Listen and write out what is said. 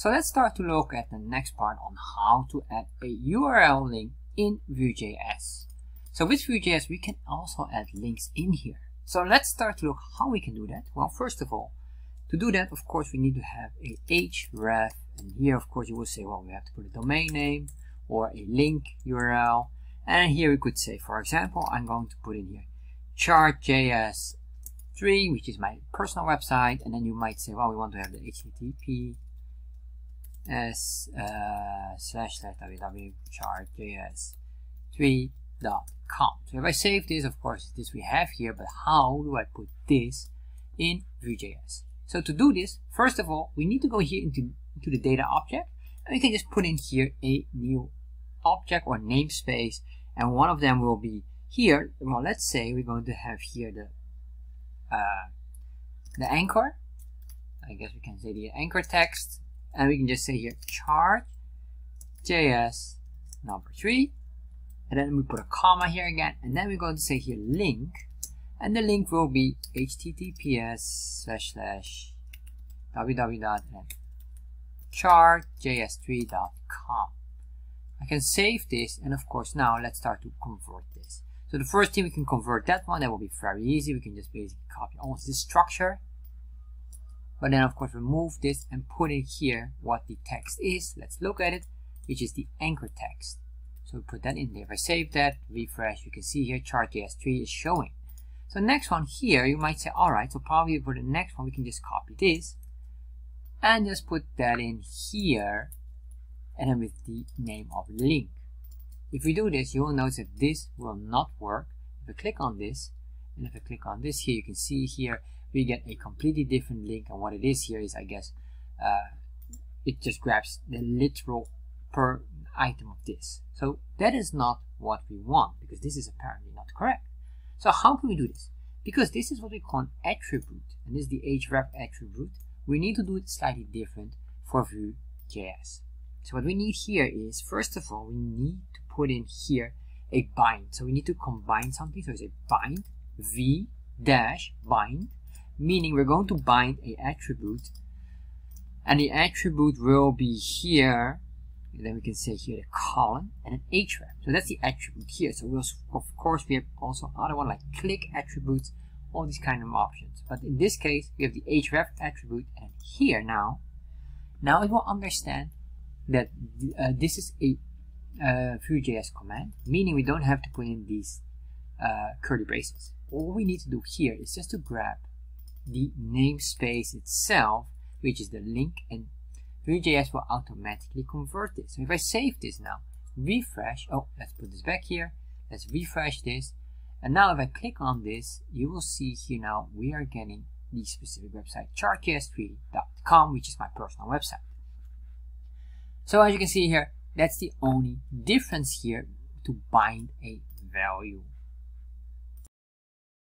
So let's start to look at the next part on how to add a URL link in Vue.js. So with Vue.js, we can also add links in here. So let's start to look how we can do that. Well, first of all, to do that, of course, we need to have a href. And here, of course, you will say, well, we have to put a domain name or a link URL. And here we could say, for example, I'm going to put in here Chart.js 3, which is my personal website. And then you might say, well, we want to have the https://www.chart.js3.com. So if I save this, of course, this we have here, but how do I put this in Vue.js? So to do this, first of all, we need to go here into the data object, and we can just put in here a new object or namespace, and one of them will be here. Well, let's say we're going to have here the anchor. I guess we can say the anchor text, and we can just say here Chart.js number 3, and then we put a comma here again, and then we're going to say here link, and the link will be https://www.chart.js3.com. I can save this, and of course now let's start to convert this. So the first thing, we can convert that one. That will be very easy. We can just basically copy almost this structure, but then of course remove this and put in here what the text is. Let's look at it, which is the anchor text. So we put that in there. If I save that, refresh, you can see here Chart.js3 is showing. So next one here, you might say, alright, so probably for the next one we can just copy this and just put that in here, and then with the name of link. If we do this, you will notice that this will not work. If I click on this, and if I click on this here, you can see here we get a completely different link, and what it is here is, I guess, it just grabs the literal per item of this. So that is not what we want, because this is apparently not correct. So how can we do this? Because this is what we call an attribute, and this is the href attribute. We need to do it slightly different for Vue.js. So what we need here is, first of all, we need to put in here a bind. So we need to combine something. So it's a bind, v-bind, meaning we're going to bind an attribute, and the attribute will be here, and then we can say here the colon and an href. So that's the attribute here. So we'll, of course, we have also other one like click attributes, all these kind of options, but in this case we have the href attribute, and here now it will understand that this is a Vue.js command, meaning we don't have to put in these curly braces. All we need to do here is just to grab the namespace itself, which is the link, and Vue.js will automatically convert this. So if I save this now, refresh, oh, let's put this back here, let's refresh this, and now if I click on this, you will see here now we are getting the specific website Chart.js3.com, which is my personal website. So as you can see here, that's the only difference here, to bind a value.